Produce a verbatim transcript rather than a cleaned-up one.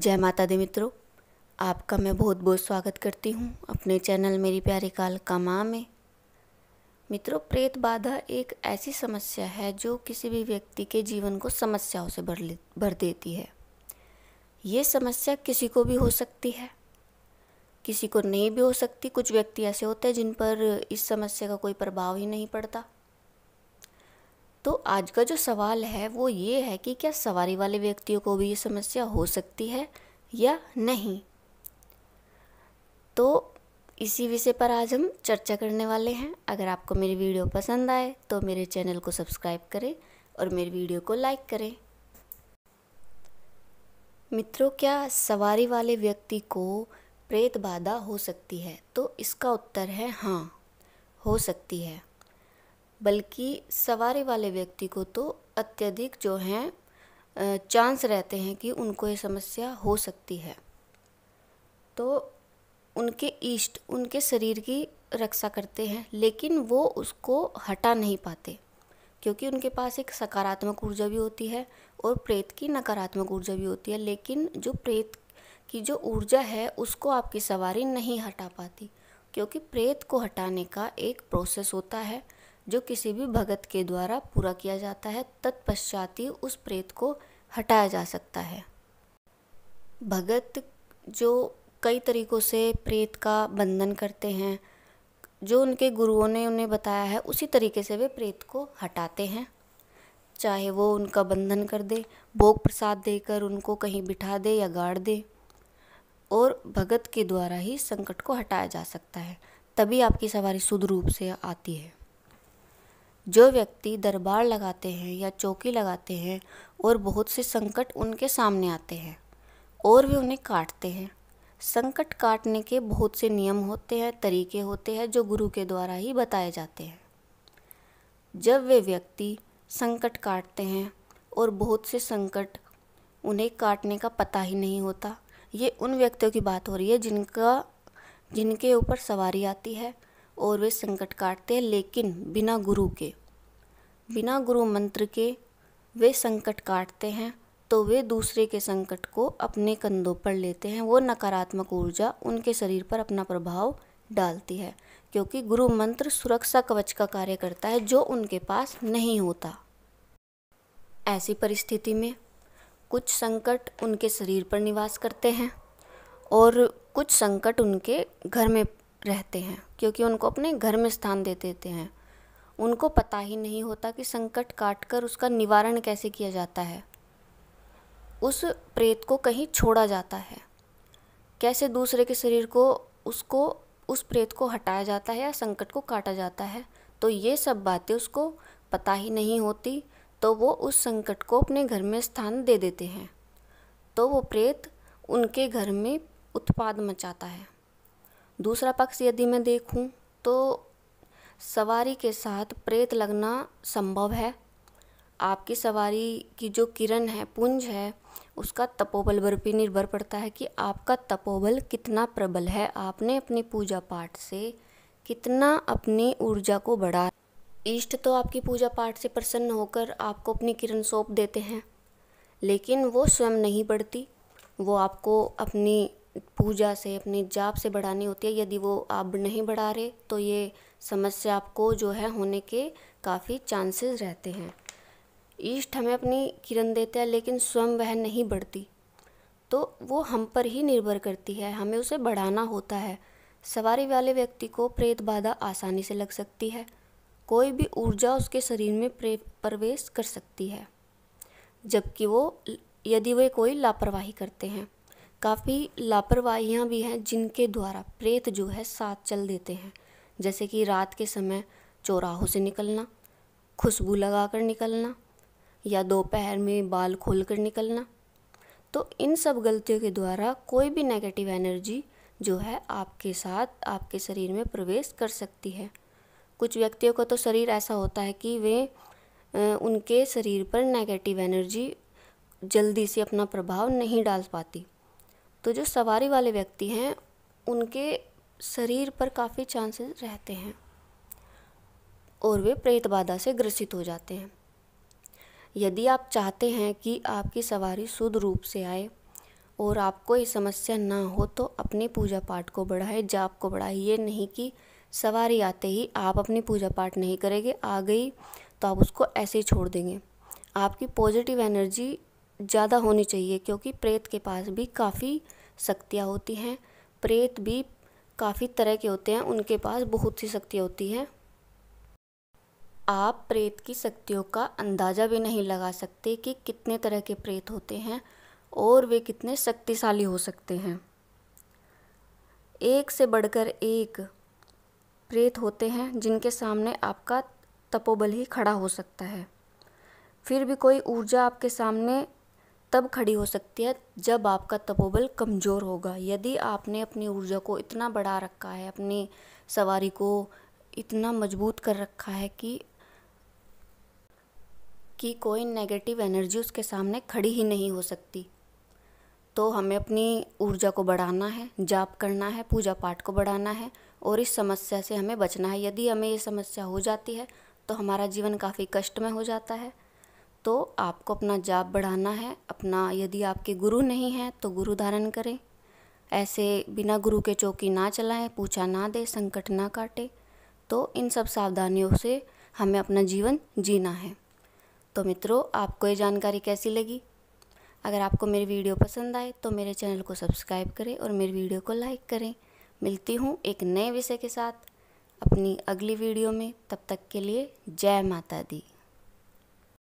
जय माता दी मित्रों, आपका मैं बहुत बहुत स्वागत करती हूँ अपने चैनल मेरी प्यारी कालका माँ में। मित्रों, प्रेत बाधा एक ऐसी समस्या है जो किसी भी व्यक्ति के जीवन को समस्याओं से भर ले भर देती है। ये समस्या किसी को भी हो सकती है, किसी को नहीं भी हो सकती। कुछ व्यक्ति ऐसे होते हैं जिन पर इस समस्या का कोई प्रभाव ही नहीं पड़ता। तो आज का जो सवाल है वो ये है कि क्या सवारी वाले व्यक्तियों को भी ये समस्या हो सकती है या नहीं। तो इसी विषय पर आज हम चर्चा करने वाले हैं। अगर आपको मेरी वीडियो पसंद आए तो मेरे चैनल को सब्सक्राइब करें और मेरी वीडियो को लाइक करें। मित्रों, क्या सवारी वाले व्यक्ति को प्रेत बाधा हो सकती है? तो इसका उत्तर है हाँ, हो सकती है। बल्कि सवारी वाले व्यक्ति को तो अत्यधिक जो हैं चांस रहते हैं कि उनको ये समस्या हो सकती है। तो उनके इष्ट उनके शरीर की रक्षा करते हैं, लेकिन वो उसको हटा नहीं पाते, क्योंकि उनके पास एक सकारात्मक ऊर्जा भी होती है और प्रेत की नकारात्मक ऊर्जा भी होती है। लेकिन जो प्रेत की जो ऊर्जा है उसको आपकी सवारी नहीं हटा पाती, क्योंकि प्रेत को हटाने का एक प्रोसेस होता है जो किसी भी भगत के द्वारा पूरा किया जाता है। तत्पश्चात ही उस प्रेत को हटाया जा सकता है। भगत जो कई तरीक़ों से प्रेत का बंधन करते हैं, जो उनके गुरुओं ने उन्हें बताया है उसी तरीके से वे प्रेत को हटाते हैं। चाहे वो उनका बंधन कर दे, भोग प्रसाद देकर उनको कहीं बिठा दे या गाड़ दे, और भगत के द्वारा ही संकट को हटाया जा सकता है। तभी आपकी सवारी शुद्ध रूप से आती है। जो व्यक्ति दरबार लगाते हैं या चौकी लगाते हैं और बहुत से संकट उनके सामने आते हैं और वे उन्हें काटते हैं। संकट काटने के बहुत से नियम होते हैं, तरीके होते हैं जो गुरु के द्वारा ही बताए जाते हैं। जब वे व्यक्ति संकट काटते हैं और बहुत से संकट उन्हें काटने का पता ही नहीं होता। ये उन व्यक्तियों की बात हो रही है जिनका जिनके ऊपर सवारी आती है और वे संकट काटते हैं, लेकिन बिना गुरु के, बिना गुरु मंत्र के वे संकट काटते हैं। तो वे दूसरे के संकट को अपने कंधों पर लेते हैं। वो नकारात्मक ऊर्जा उनके शरीर पर अपना प्रभाव डालती है, क्योंकि गुरु मंत्र सुरक्षा कवच का कार्य करता है जो उनके पास नहीं होता। ऐसी परिस्थिति में कुछ संकट उनके शरीर पर निवास करते हैं और कुछ संकट उनके घर में रहते हैं, क्योंकि उनको अपने घर में स्थान दे देते हैं। उनको पता ही नहीं होता कि संकट काटकर उसका निवारण कैसे किया जाता है, उस प्रेत को कहीं छोड़ा जाता है, कैसे दूसरे के शरीर को उसको उस प्रेत को हटाया जाता है या संकट को काटा जाता है। तो ये सब बातें उसको पता ही नहीं होती। तो वो उस संकट को अपने घर में स्थान दे देते हैं। तो वो प्रेत उनके घर में उत्पाद मचाता है। दूसरा पक्ष यदि मैं देखूं तो सवारी के साथ प्रेत लगना संभव है। आपकी सवारी की जो किरण है, पुंज है, उसका तपोबल पर भी निर्भर पड़ता है कि आपका तपोबल कितना प्रबल है, आपने अपनी पूजा पाठ से कितना अपनी ऊर्जा को बढ़ा। इष्ट तो आपकी पूजा पाठ से प्रसन्न होकर आपको अपनी किरण सौंप देते हैं, लेकिन वो स्वयं नहीं बढ़ती। वो आपको अपनी पूजा से, अपने जाप से बढ़ानी होती है। यदि वो आप नहीं बढ़ा रहे तो ये समस्या आपको जो है होने के काफ़ी चांसेस रहते हैं। इष्ट हमें अपनी किरण देते हैं, लेकिन स्वयं वह नहीं बढ़ती, तो वो हम पर ही निर्भर करती है, हमें उसे बढ़ाना होता है। सवारी वाले व्यक्ति को प्रेत बाधा आसानी से लग सकती है। कोई भी ऊर्जा उसके शरीर में प्रवेश कर सकती है, जबकि वो यदि वे कोई लापरवाही करते हैं। काफ़ी लापरवाहियाँ भी हैं जिनके द्वारा प्रेत जो है साथ चल देते हैं, जैसे कि रात के समय चौराहों से निकलना, खुशबू लगाकर निकलना या दोपहर में बाल खोलकर निकलना। तो इन सब गलतियों के द्वारा कोई भी नेगेटिव एनर्जी जो है आपके साथ, आपके शरीर में प्रवेश कर सकती है। कुछ व्यक्तियों का तो शरीर ऐसा होता है कि वे उनके शरीर पर नेगेटिव एनर्जी जल्दी से अपना प्रभाव नहीं डाल पाती। तो जो सवारी वाले व्यक्ति हैं उनके शरीर पर काफ़ी चांसेस रहते हैं और वे प्रेत बाधा से ग्रसित हो जाते हैं। यदि आप चाहते हैं कि आपकी सवारी शुद्ध रूप से आए और आपको ये समस्या ना हो तो अपनी पूजा पाठ को बढ़ाए, जाप को बढ़ाए। ये नहीं कि सवारी आते ही आप अपनी पूजा पाठ नहीं करेंगे, आ गई तो आप उसको ऐसे ही छोड़ देंगे। आपकी पॉजिटिव एनर्जी ज़्यादा होनी चाहिए, क्योंकि प्रेत के पास भी काफ़ी शक्तियाँ होती हैं। प्रेत भी काफ़ी तरह के होते हैं, उनके पास बहुत सी शक्तियाँ होती हैं। आप प्रेत की शक्तियों का अंदाज़ा भी नहीं लगा सकते कि कितने तरह के प्रेत होते हैं और वे कितने शक्तिशाली हो सकते हैं। एक से बढ़कर एक प्रेत होते हैं जिनके सामने आपका तपोबल ही खड़ा हो सकता है। फिर भी कोई ऊर्जा आपके सामने तब खड़ी हो सकती है जब आपका तपोबल कमज़ोर होगा। यदि आपने अपनी ऊर्जा को इतना बढ़ा रखा है, अपनी सवारी को इतना मजबूत कर रखा है कि कि कोई नेगेटिव एनर्जी उसके सामने खड़ी ही नहीं हो सकती, तो हमें अपनी ऊर्जा को बढ़ाना है, जाप करना है, पूजा पाठ को बढ़ाना है और इस समस्या से हमें बचना है। यदि हमें ये समस्या हो जाती है तो हमारा जीवन काफ़ी कष्ट में हो जाता है। तो आपको अपना जाप बढ़ाना है, अपना, यदि आपके गुरु नहीं हैं तो गुरु धारण करें। ऐसे बिना गुरु के चौकी ना चलाएं, पूछा ना दे, संकट ना काटे। तो इन सब सावधानियों से हमें अपना जीवन जीना है। तो मित्रों, आपको ये जानकारी कैसी लगी? अगर आपको मेरी वीडियो पसंद आए तो मेरे चैनल को सब्सक्राइब करें और मेरी वीडियो को लाइक करें। मिलती हूँ एक नए विषय के साथ अपनी अगली वीडियो में। तब तक के लिए जय माता दी।